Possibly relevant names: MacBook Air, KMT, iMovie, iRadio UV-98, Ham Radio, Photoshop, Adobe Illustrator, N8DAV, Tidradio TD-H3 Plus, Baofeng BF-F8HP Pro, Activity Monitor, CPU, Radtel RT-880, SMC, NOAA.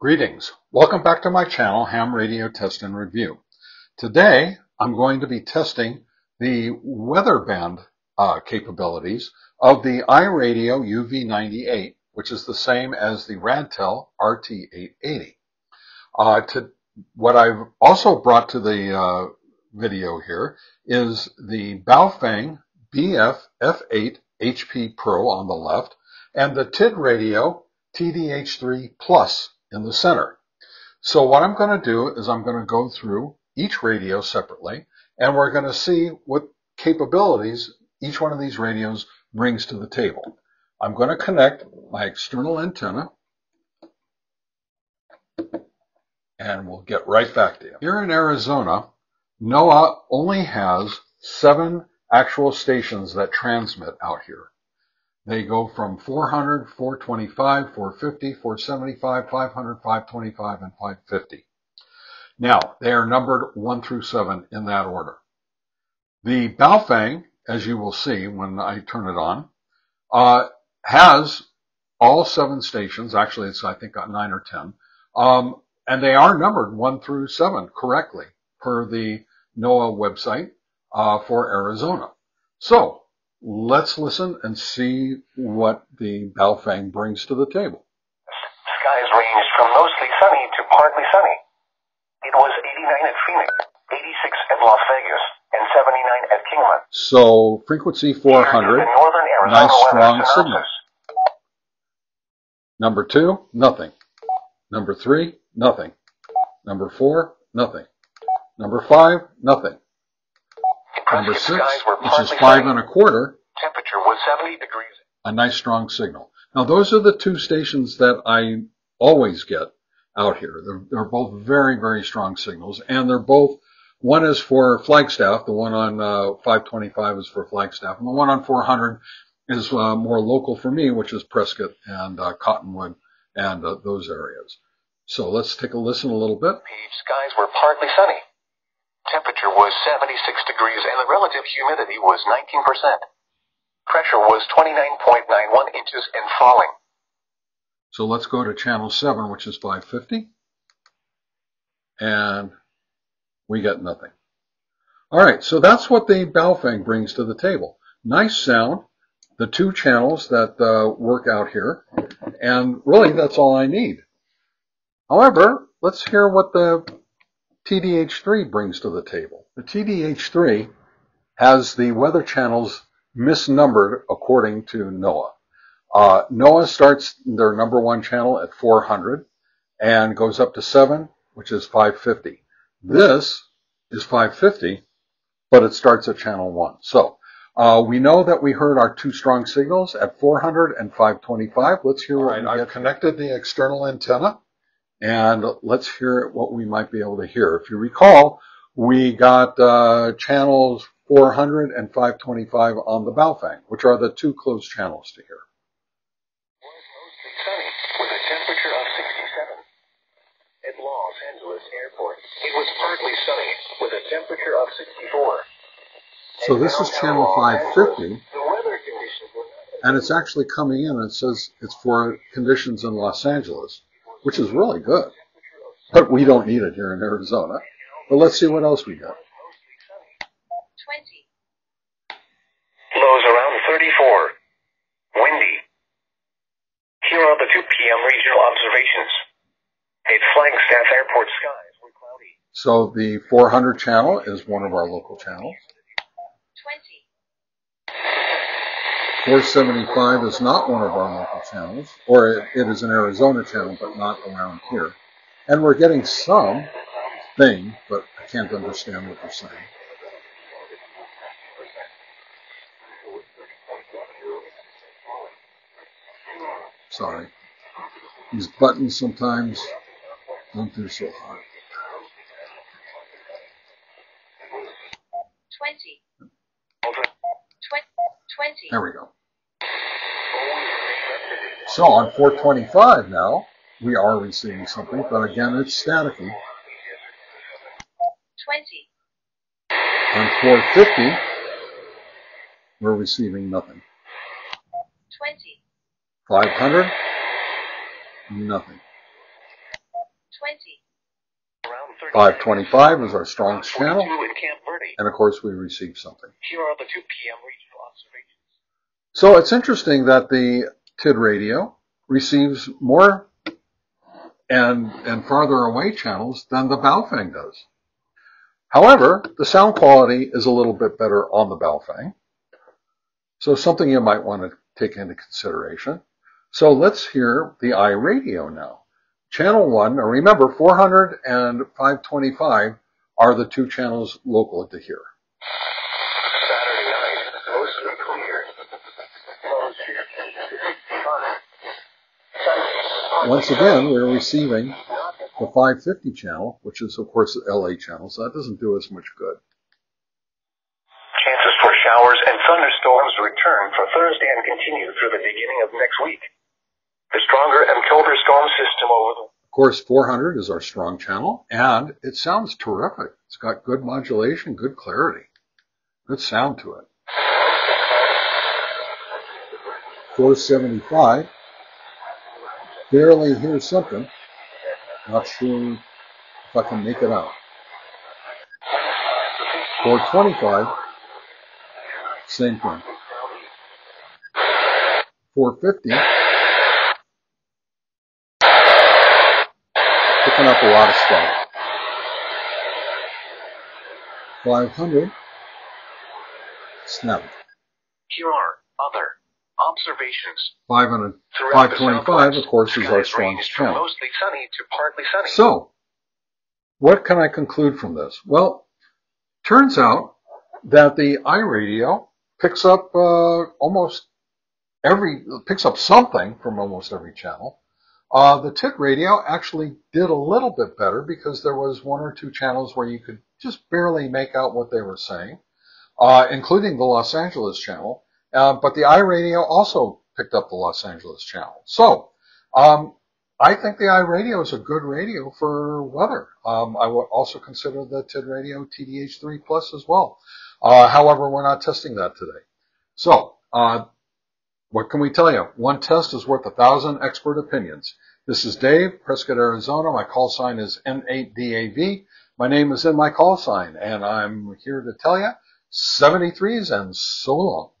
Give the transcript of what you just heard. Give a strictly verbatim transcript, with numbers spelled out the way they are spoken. Greetings. Welcome back to my channel, Ham Radio Test and Review. Today, I'm going to be testing the weather band uh, capabilities of the iRadio U V ninety-eight, which is the same as the Radtel R T eight eighty. Uh, to, what I've also brought to the uh, video here is the Baofeng B F F eight H P Pro on the left and the TIDRADIO T D H three Plus in the center. So what I'm going to do is I'm going to go through each radio separately, and we're going to see what capabilities each one of these radios brings to the table. I'm going to connect my external antenna, and we'll get right back to you. Here in Arizona, NOAA only has seven actual stations that transmit out here. They go from four hundred, four twenty-five, four fifty, four seventy-five, five hundred, five twenty-five, and five fifty. Now, they are numbered one through seven in that order. The Baofeng, as you will see when I turn it on, uh, has all seven stations. Actually, it's, I think, got nine or ten. Um, and they are numbered one through seven correctly per the NOAA website uh, for Arizona. So, let's listen and see what the Baofeng brings to the table. Skies ranged from mostly sunny to partly sunny. It was eighty-nine at Phoenix, eighty-six at Las Vegas, and seventy-nine at Kingman. So frequency four hundred, nice strong signals. Number two, nothing. Number three, nothing. Number four, nothing. Number five, nothing. Number six, which is five and a quarter, temperature was seventy degrees. A nice strong signal. Now those are the two stations that I always get out here. They're, they're both very, very strong signals, and they're both, one is for Flagstaff, the one on uh, five twenty-five is for Flagstaff, and the one on four hundred is uh, more local for me, which is Prescott and uh, Cottonwood and uh, those areas. So let's take a listen a little bit. Skies were partly sunny. Temperature was seventy-six degrees and the relative humidity was nineteen percent. Pressure was twenty-nine point nine one inches and falling. So let's go to channel seven, which is five fifty. And we got nothing. All right, so that's what the Baofeng brings to the table. Nice sound, the two channels that uh, work out here. And really, that's all I need. However, let's hear what the T D H three brings to the table. The T D H three has the weather channels misnumbered according to NOAA. Uh, NOAA starts their number one channel at four hundred and goes up to seven, which is five fifty. This is five fifty, but it starts at channel one. So uh, we know that we heard our two strong signals at four hundred and five twenty-five. Let's hear what we get. I've connected the external antenna. And let's hear what we might be able to hear. If you recall, we got uh, channels four hundred and five twenty-five on the Baofeng, which are the two close channels to hear. It was mostly sunny with a temperature of sixty-seven. At Los Angeles Airport, it was partly sunny with a temperature of sixty-four. So this is channel five fifty. The weather conditions were not, and it's actually coming in and it says it's for conditions in Los Angeles, which is really good, but we don't need it here in Arizona. But let's see what else we got. twenty. Lows around thirty-four. Windy. Here are the two P M regional observations. At Flagstaff Airport, skies were cloudy. So the four hundred channel is one of our local channels. four seventy-five is not one of our local channels, or it, it is an Arizona channel, but not around here. And we're getting some thing, but I can't understand what they're saying. Sorry. These buttons sometimes don't do so hard. twenty. There we go. So on four twenty-five now, we are receiving something, but again, it's staticky. twenty. On four fifty, we're receiving nothing. twenty. five hundred, nothing. five twenty-five is our strongest channel, and of course we receive something. Here are the two P M regional observations. So it's interesting that the T I D radio receives more and, and farther away channels than the Baofeng does. However, the sound quality is a little bit better on the Baofeng, so something you might want to take into consideration. So let's hear the iRadio now. Channel one, now remember, four hundred and five twenty-five are the two channels local to here. Saturday night, mostly clear. Once again, we're receiving the five fifty channel, which is, of course, the L A channel, so that doesn't do us much good. Chances for showers and thunderstorms return for Thursday and continue through the beginning of next week. The stronger and colder storm system over the... Of course, four hundred is our strong channel, and it sounds terrific. It's got good modulation, good clarity, good sound to it. four seventy-five, barely hear something. Not sure if I can make it out. four twenty-five, same thing. four fifty. Picking up a lot of stuff. five hundred. Snap. Here are other observations. five twenty-five, of course, is our strongest channel. Mostly sunny to partly sunny. So, what can I conclude from this? Well, turns out that the iRadio picks up uh, almost every, picks up something from almost every channel. Uh, the T I D radio actually did a little bit better because there was one or two channels where you could just barely make out what they were saying, uh, including the Los Angeles channel. Uh, but the iRadio also picked up the Los Angeles channel. So um, I think the iRadio is a good radio for weather. Um, I would also consider the TIDRADIO T D H three Plus as well. Uh, however, we're not testing that today. So uh, what can we tell you? One test is worth a thousand expert opinions. This is Dave, Prescott, Arizona. My call sign is N eight D A V. My name is in my call sign, and I'm here to tell you, seventy-threes and so long.